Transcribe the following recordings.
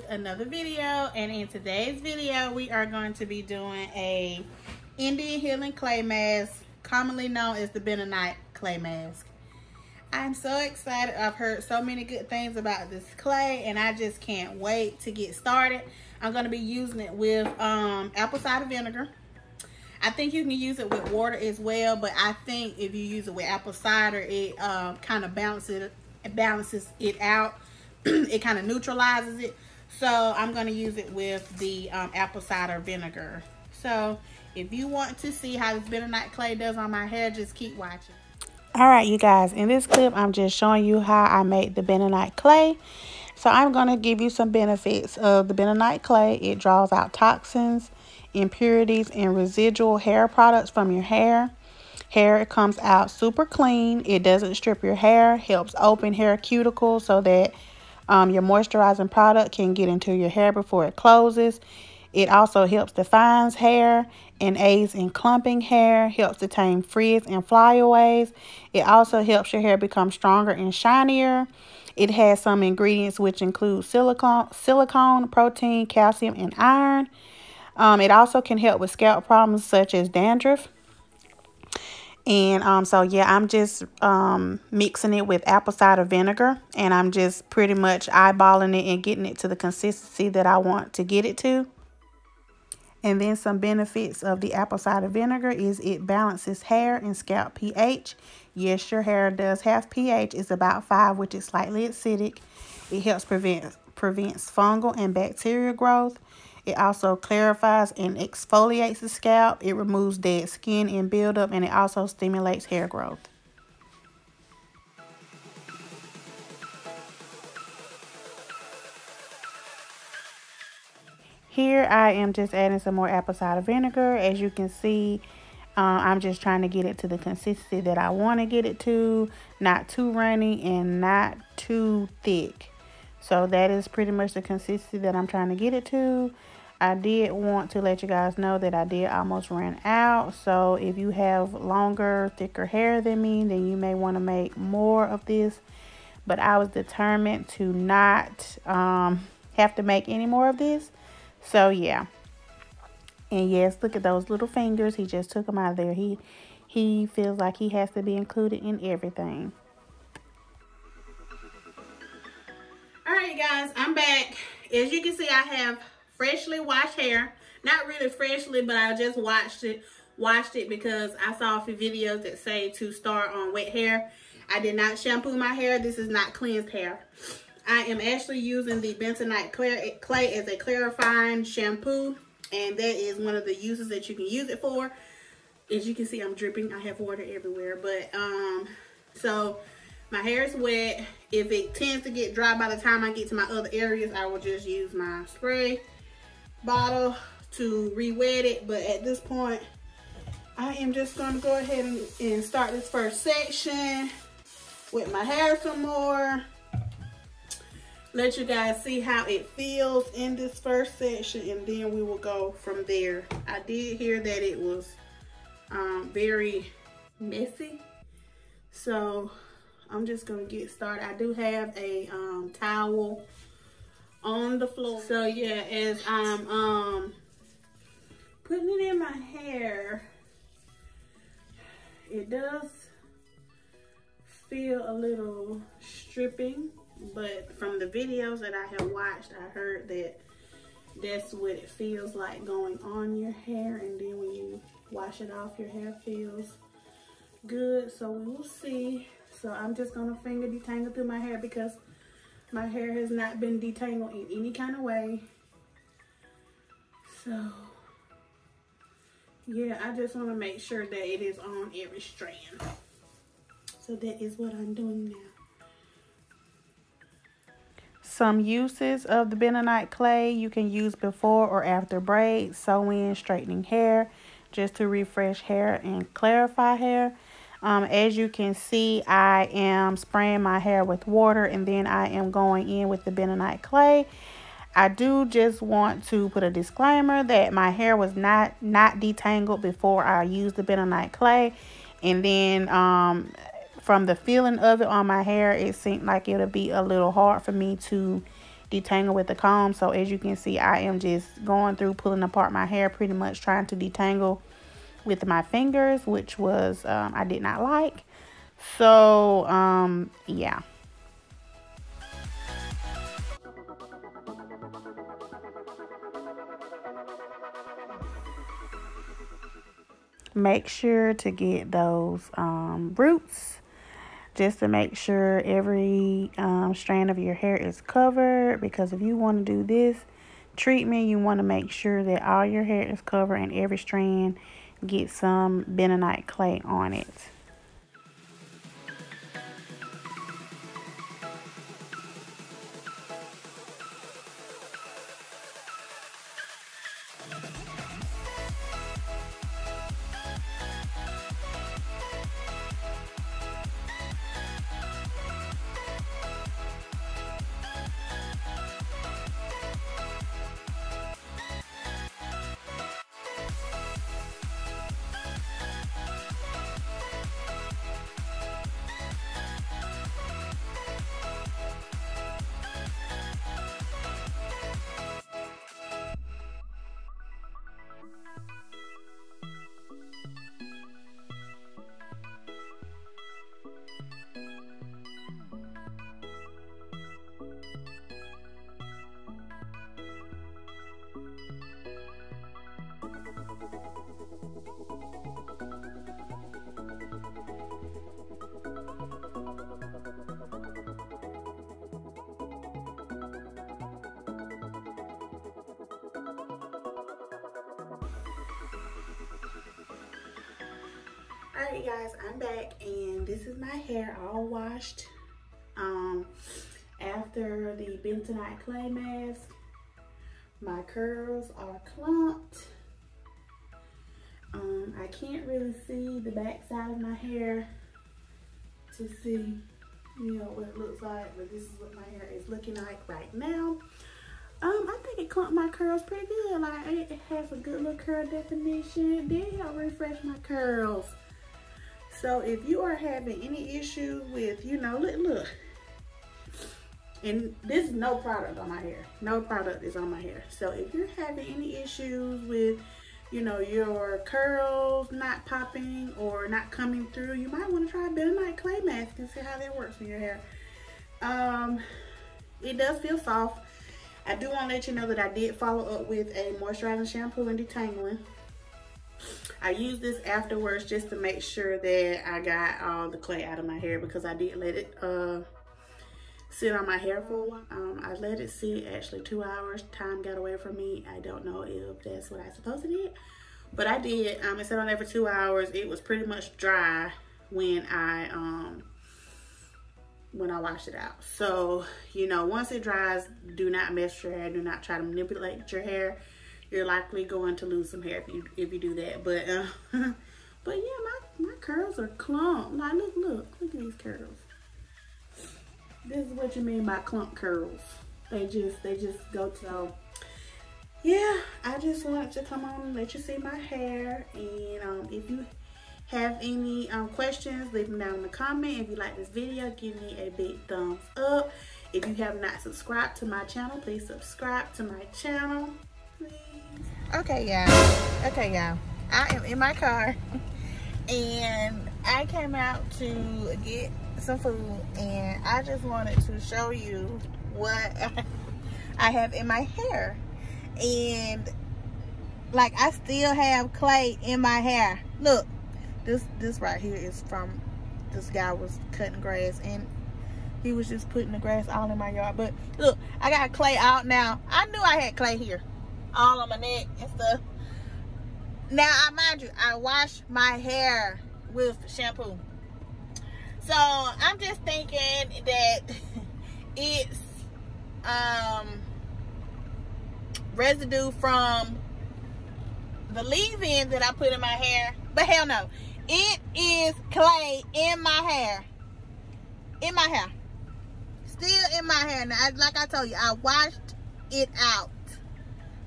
with another video, and in today's video we are going to be doing a Indian healing clay mask, commonly known as the Bentonite clay mask. I'm so excited. I've heard so many good things about this clay and I just can't wait to get started. I'm going to be using it with apple cider vinegar. I think you can use it with water as well, but I think if you use it with apple cider, it kind of balances it out. It kind of neutralizes it. So I'm going to use it with the apple cider vinegar. So if you want to see how this bentonite clay does on my hair, just keep watching. All right, you guys, in this clip, I'm just showing you how I make the bentonite clay. So I'm going to give you some benefits of the bentonite clay. It draws out toxins, impurities, and residual hair products from your hair. Hair comes out super clean. It doesn't strip your hair, helps open hair cuticles so that your moisturizing product can get into your hair before it closes. It also helps define hair and aids in clumping hair, helps to tame frizz and flyaways. It also helps your hair become stronger and shinier. It has some ingredients which include silicone, protein, calcium, and iron. It also can help with scalp problems such as dandruff. And so yeah, I'm just mixing it with apple cider vinegar, and I'm just pretty much eyeballing it and getting it to the consistency that I want to get it to. And then some benefits of the apple cider vinegar is it balances hair and scalp pH. Yes, your hair does have pH. It's about 5, which is slightly acidic. It helps prevents fungal and bacterial growth. It also clarifies and exfoliates the scalp. It removes dead skin and buildup, and it also stimulates hair growth. Here I am just adding some more apple cider vinegar. As you can see, I'm just trying to get it to the consistency that I want to get it to. Not too runny and not too thick. So that is pretty much the consistency that I'm trying to get it to. I did want to let you guys know that I did almost run out. So if you have longer, thicker hair than me, then you may want to make more of this. But I was determined to not have to make any more of this. So yeah, and yes, look at those little fingers. He just took them out of there. He feels like he has to be included in everything. All right, guys, I'm back. As you can see, I have freshly washed hair. Not really freshly, but I just washed it because I saw a few videos that say to start on wet hair. I did not shampoo my hair. This is not cleansed hair. I am actually using the bentonite clay as a clarifying shampoo, and that is one of the uses that you can use it for. As you can see, I'm dripping. I have water everywhere, but so my hair is wet. If it tends to get dry by the time I get to my other areas, I will just use my spray bottle to re-wet it. But at this point, I am just going to go ahead and start this first section with my hair some more. Let you guys see how it feels in this first section, and then we will go from there. I did hear that it was very messy, so I'm just gonna get started. I do have a towel on the floor. So yeah, as I'm putting it in my hair, it does feel a little stripping. But from the videos that I have watched, I heard that that's what it feels like going on your hair. And then when you wash it off, your hair feels good. So we will see. So I'm just going to finger detangle through my hair because my hair has not been detangled in any kind of way. So, yeah, I just want to make sure that it is on every strand. So that is what I'm doing now. Some uses of the bentonite clay: you can use before or after braids, sew-in, straightening hair, just to refresh hair and clarify hair. As you can see, I am spraying my hair with water, and then I am going in with the bentonite clay. I do just want to put a disclaimer that my hair was not detangled before I used the bentonite clay, and then from the feeling of it on my hair, it seemed like it'll be a little hard for me to detangle with the comb. So as you can see, I am just going through pulling apart my hair, pretty much trying to detangle with my fingers, which was I did not like. So yeah. Make sure to get those roots, just to make sure every strand of your hair is covered, because if you want to do this treatment, you want to make sure that all your hair is covered and every strand gets some bentonite clay on it. Alright guys, I'm back and this is my hair all washed after the bentonite clay mask. My curls are clumped. I can't really see the back side of my hair to see, you know, what it looks like, but this is what my hair is looking like right now. I think it clumped my curls pretty good. Like it has a good little curl definition. Then I'll refresh my curls. So if you are having any issue with, you know, look. And this is no product on my hair. No product is on my hair. So if you're having any issues with, you know, your curls not popping or not coming through, you might want to try a bentonite clay mask and see how that works for your hair. It does feel soft. I do want to let you know that I did follow up with a moisturizing shampoo and detangling. I used this afterwards just to make sure that I got all the clay out of my hair, because I did let it sit on my hair for a while. I let it sit actually 2 hours. Time got away from me. I don't know if that's what I supposed to do, but I did. It sat on there for 2 hours. It was pretty much dry when I washed it out. So, you know, once it dries, do not mess your hair. Do not try to manipulate your hair. You're likely going to lose some hair if you do that. But but yeah, my curls are clumped. Like look at these curls. This is what you mean by clump curls. They just go to. So, yeah, I just wanted to come on and let you see my hair. And if you have any questions, leave them down in the comment. If you like this video, give me a big thumbs up. If you have not subscribed to my channel, please subscribe to my channel. Okay y'all, I am in my car and I came out to get some food, and I just wanted to show you what I have in my hair. And like, I still have clay in my hair. Look, this right here is from, this guy was cutting grass and he was just putting the grass all in my yard. But look, I got clay out now. I knew I had clay here, all on my neck and stuff. Now, mind you, I wash my hair with shampoo, so I'm just thinking that it's residue from the leave-in that I put in my hair. But hell no, it is clay in my hair. Still in my hair. Now, like I told you, I washed it out.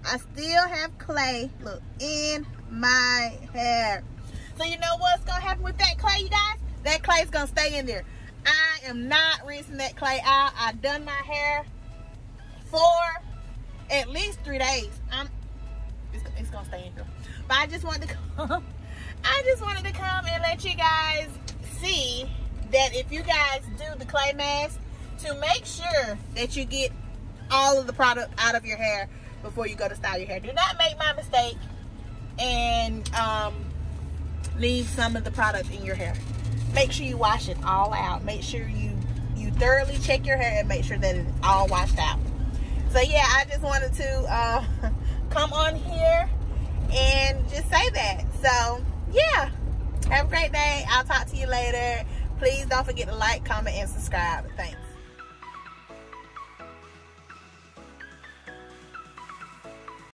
I still have clay, look, in my hair. So you know what's gonna happen with that clay, you guys? That clay's gonna stay in there. I am not rinsing that clay out. I done my hair for at least 3 days. It's gonna stay in here. But I just wanted to come. And let you guys see that if you guys do the clay mask, to make sure that you get all of the product out of your hair before you go to style your hair. Do not make my mistake and leave some of the product in your hair. Make sure you wash it all out. Make sure you thoroughly check your hair and make sure that it's all washed out. So yeah, I just wanted to come on here and just say that. So yeah, have a great day. I'll talk to you later. Please don't forget to like, comment, and subscribe. Thanks.